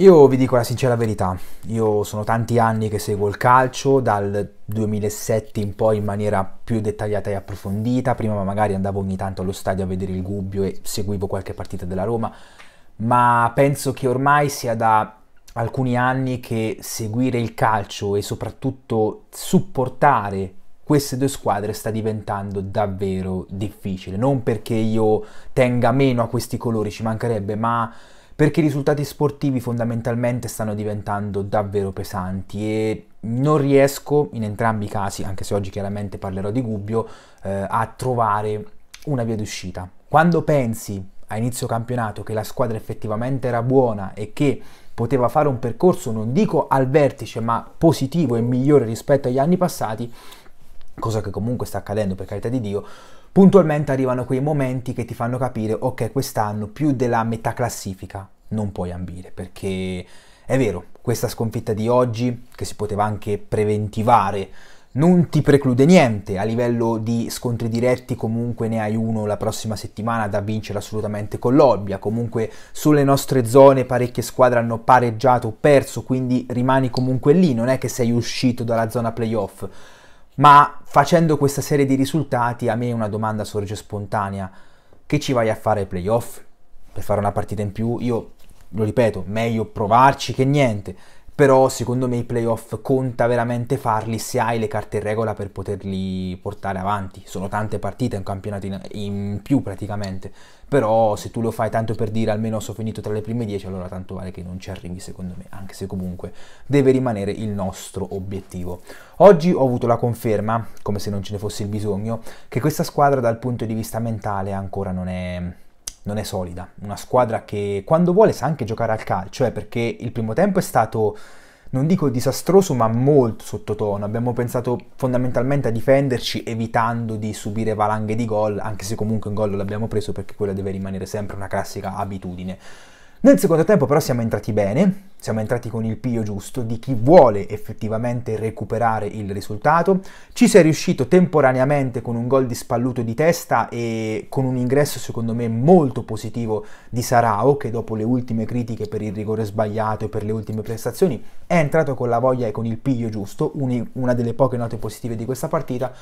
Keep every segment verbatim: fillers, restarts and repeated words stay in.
Io vi dico la sincera verità, io sono tanti anni che seguo il calcio, dal duemilasette in poi in maniera più dettagliata e approfondita. Prima magari andavo ogni tanto allo stadio a vedere il Gubbio e seguivo qualche partita della Roma, ma penso che ormai sia da alcuni anni che seguire il calcio e soprattutto supportare queste due squadre sta diventando davvero difficile. Non perché io tenga meno a questi colori, ci mancherebbe, ma perché i risultati sportivi fondamentalmente stanno diventando davvero pesanti e non riesco in entrambi i casi, anche se oggi chiaramente parlerò di Gubbio, eh, a trovare una via d'uscita. Quando pensi a inizio campionato che la squadra effettivamente era buona e che poteva fare un percorso, non dico al vertice, ma positivo e migliore rispetto agli anni passati, cosa che comunque sta accadendo per carità di Dio, puntualmente arrivano quei momenti che ti fanno capire ok, quest'anno più della metà classifica non puoi ambire, perché è vero, questa sconfitta di oggi, che si poteva anche preventivare, non ti preclude niente, a livello di scontri diretti comunque ne hai uno la prossima settimana da vincere assolutamente con l'Olbia, comunque sulle nostre zone parecchie squadre hanno pareggiato o perso, quindi rimani comunque lì, non è che sei uscito dalla zona playoff. Ma facendo questa serie di risultati a me una domanda sorge spontanea: che ci vai a fare ai playoff? Per fare una partita in più? Io lo ripeto, meglio provarci che niente, però secondo me i playoff conta veramente farli se hai le carte in regola per poterli portare avanti. Sono tante partite, un campionato in, in più praticamente, però se tu lo fai tanto per dire almeno sono finito tra le prime dieci, allora tanto vale che non ci arrivi secondo me, anche se comunque deve rimanere il nostro obiettivo. Oggi ho avuto la conferma, come se non ce ne fosse il bisogno, che questa squadra dal punto di vista mentale ancora non è... non è solida, una squadra che quando vuole sa anche giocare al calcio, eh, perché il primo tempo è stato, non dico disastroso, ma molto sottotono. Abbiamo pensato fondamentalmente a difenderci evitando di subire valanghe di gol, anche se comunque un gol l'abbiamo preso, perché quella deve rimanere sempre una classica abitudine. Nel secondo tempo però siamo entrati bene, siamo entrati con il piglio giusto di chi vuole effettivamente recuperare il risultato. Ci si è riuscito temporaneamente con un gol di Spalluto di testa e con un ingresso secondo me molto positivo di Sarao, che dopo le ultime critiche per il rigore sbagliato e per le ultime prestazioni è entrato con la voglia e con il piglio giusto, una delle poche note positive di questa partita.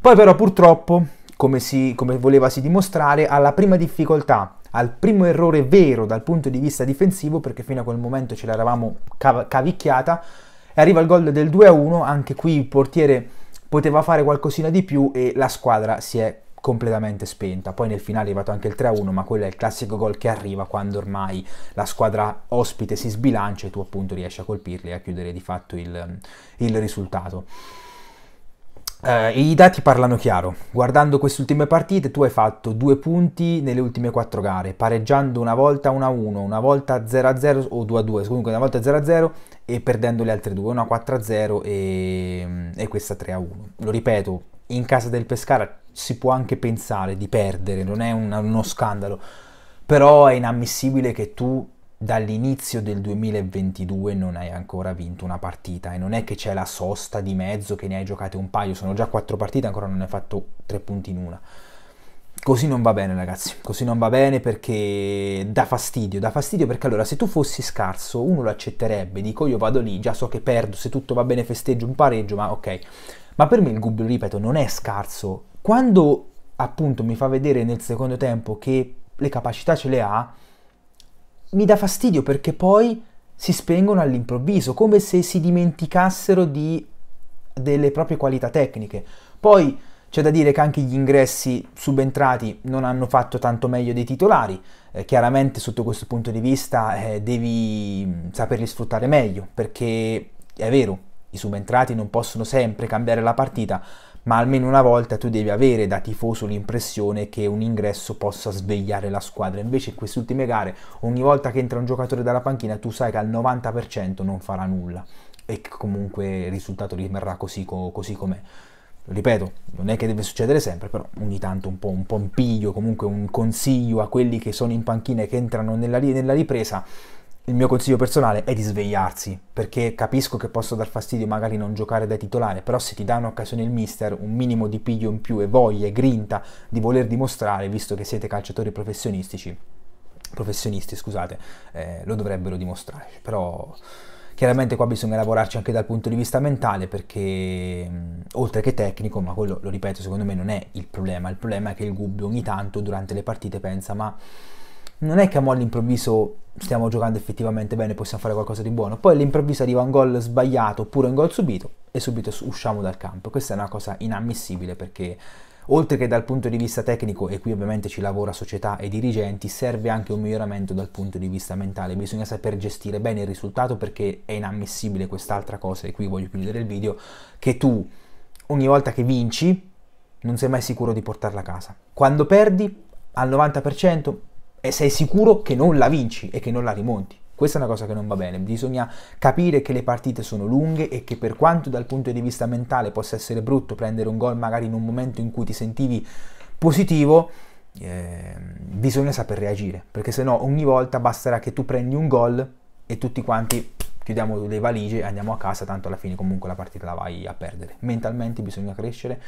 Poi però purtroppo, come, si, come voleva si dimostrare, alla prima difficoltà, al primo errore vero dal punto di vista difensivo, perché fino a quel momento ce l'eravamo cav cavicchiata, e arriva il gol del due a uno, anche qui il portiere poteva fare qualcosina di più e la squadra si è completamente spenta. Poi nel finale è arrivato anche il tre a uno, ma quello è il classico gol che arriva quando ormai la squadra ospite si sbilancia e tu appunto riesci a colpirli e a chiudere di fatto il, il risultato. Uh, I dati parlano chiaro, guardando queste ultime partite tu hai fatto due punti nelle ultime quattro gare, pareggiando una volta uno a uno, una volta zero a zero o due a due, comunque una volta zero a zero e perdendo le altre due, una quattro a zero e, e questa tre a uno. Lo ripeto, in casa del Pescara si può anche pensare di perdere, non è un, uno scandalo, però è inammissibile che tu dall'inizio del duemilaventidue non hai ancora vinto una partita, e non è che c'è la sosta di mezzo che ne hai giocate un paio, sono già quattro partite e ancora non hai fatto tre punti in una. Così non va bene ragazzi, così non va bene, perché dà fastidio, dà fastidio perché allora se tu fossi scarso uno lo accetterebbe, dico io vado lì, già so che perdo, se tutto va bene festeggio un pareggio, ma ok. Ma per me il Gubbio, ripeto, non è scarso, quando appunto mi fa vedere nel secondo tempo che le capacità ce le ha, mi dà fastidio perché poi si spengono all'improvviso, come se si dimenticassero di, delle proprie qualità tecniche. Poi c'è da dire che anche gli ingressi subentrati non hanno fatto tanto meglio dei titolari, eh, chiaramente sotto questo punto di vista eh, devi saperli sfruttare meglio, perché è vero, i subentrati non possono sempre cambiare la partita, ma almeno una volta tu devi avere da tifoso l'impressione che un ingresso possa svegliare la squadra. Invece in queste ultime gare ogni volta che entra un giocatore dalla panchina tu sai che al novanta per cento non farà nulla e che comunque il risultato rimarrà così, così com'è. Ripeto, non è che deve succedere sempre, però ogni tanto un po' un pompiglio, comunque un consiglio a quelli che sono in panchina e che entrano nella, nella ripresa: il mio consiglio personale è di svegliarsi, perché capisco che posso dar fastidio magari non giocare da titolare, però se ti dà un'occasione il mister, un minimo di piglio in più e voglia e grinta di voler dimostrare, visto che siete calciatori professionistici, professionisti, scusate, eh, lo dovrebbero dimostrare. Però chiaramente qua bisogna lavorarci anche dal punto di vista mentale, perché mh, oltre che tecnico, ma quello lo ripeto, secondo me non è il problema. Il problema è che il Gubbio ogni tanto durante le partite pensa: ma non è che all'improvviso stiamo giocando effettivamente bene, possiamo fare qualcosa di buono, poi all'improvviso arriva un gol sbagliato oppure un gol subito e subito usciamo dal campo. Questa è una cosa inammissibile, perché oltre che dal punto di vista tecnico, e qui ovviamente ci lavora società e dirigenti, serve anche un miglioramento dal punto di vista mentale. Bisogna saper gestire bene il risultato, perché è inammissibile quest'altra cosa, e qui voglio chiudere il video, che tu ogni volta che vinci non sei mai sicuro di portarla a casa. Quando perdi al novanta per cento e sei sicuro che non la vinci e che non la rimonti. Questa è una cosa che non va bene. Bisogna capire che le partite sono lunghe e che, per quanto dal punto di vista mentale possa essere brutto prendere un gol magari in un momento in cui ti sentivi positivo, eh, bisogna saper reagire, perché se no ogni volta basterà che tu prendi un gol e tutti quanti chiudiamo le valigie e andiamo a casa, tanto alla fine comunque la partita la vai a perdere. Mentalmente bisogna crescere,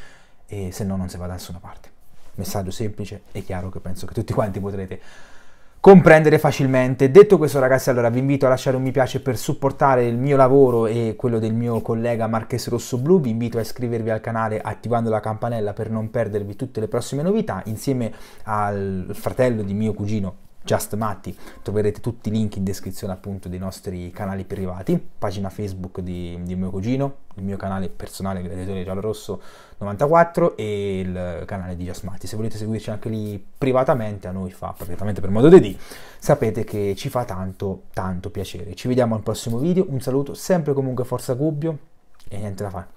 e se no non si va da nessuna parte. Messaggio semplice e chiaro, che penso che tutti quanti potrete comprendere facilmente. Detto questo, ragazzi, allora vi invito a lasciare un mi piace per supportare il mio lavoro e quello del mio collega Marchese Rosso Blu. Vi invito a iscrivervi al canale attivando la campanella per non perdervi tutte le prossime novità. Insieme al fratello di mio cugino Just Matti troverete tutti i link in descrizione, appunto, dei nostri canali privati, pagina Facebook di, di mio cugino, il mio canale personale il gladiatore giallorosso novantaquattro e il canale di Just Matti. Se volete seguirci anche lì privatamente, a noi fa praticamente, per modo di dire, sapete che ci fa tanto tanto piacere. Ci vediamo al prossimo video, un saluto, sempre comunque forza Gubbio, e niente da fare.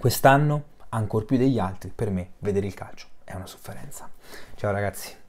Quest'anno, ancor più degli altri, per me vedere il calcio è una sofferenza. Ciao ragazzi.